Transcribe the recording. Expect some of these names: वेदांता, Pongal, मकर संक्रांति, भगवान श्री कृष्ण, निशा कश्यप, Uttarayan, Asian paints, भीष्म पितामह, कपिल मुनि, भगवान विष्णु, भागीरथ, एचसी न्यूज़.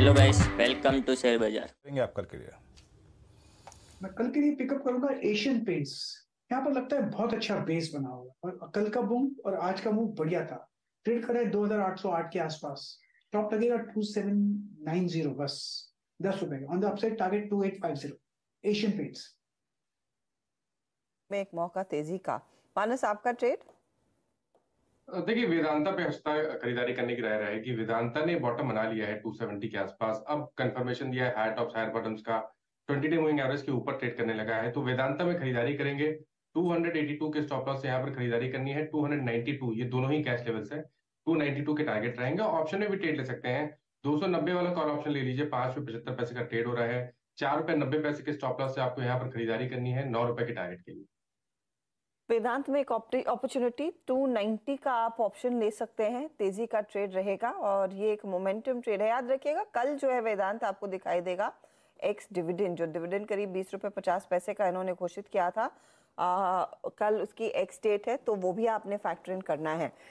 Hello guys, welcome to share Bazaar. आप कल के लिए मैं कल के लिए पिकअप करूंगा एशियन पेंट्स। यहाँ पर लगता है बहुत अच्छा बेस बना हुआ और कल का बूम और आज का मूव बढ़िया था। ट्रेड कर रहा है 2808 के आसपास। टॉप लगेगा 2790, बस 10 रुपए। On the upside target 2850 Asian paints में एक मौका तेजी का। मानस, आपका ट्रेड? देखिए, वेदांता पे हफ्ता खरीदारी करने की राय रहेगी। वेदांता ने बॉटम बना लिया है 270 के आसपास। अब कंफर्मेशन दिया है हायर टॉप्स हायर बॉटम्स का। 20 डे मूविंग एवरेज के ऊपर ट्रेड करने लगा है, तो वेदांता में खरीदारी करेंगे। 282 के स्टॉप लॉस से यहाँ पर खरीदारी करनी है। 292, ये दोनों ही कैश लेवल्स है। 292 के टारगेट रहेंगे। ऑप्शन में भी ट्रेड ले सकते हैं। 290 वाला कॉल ऑप्शन ले लीजिए। 5.75 का ट्रेड हो रहा है। 4.90 के स्टॉप लॉस से आपको यहाँ पर खरीदारी करनी है 9 रुपए के टारगेट के लिए। वेदांत में एक अपॉर्चुनिटी 290 का आप ऑप्शन ले सकते हैं। तेजी का ट्रेड रहेगा और ये एक मोमेंटम ट्रेड है। याद रखिएगा, कल जो है वेदांत आपको दिखाई देगा एक्स डिविडेंड, जो डिविडेंड करीब 20 रुपए 50 पैसे का इन्होंने घोषित किया था। कल उसकी एक्स डेट है, तो वो भी आपने फैक्टर इन करना है।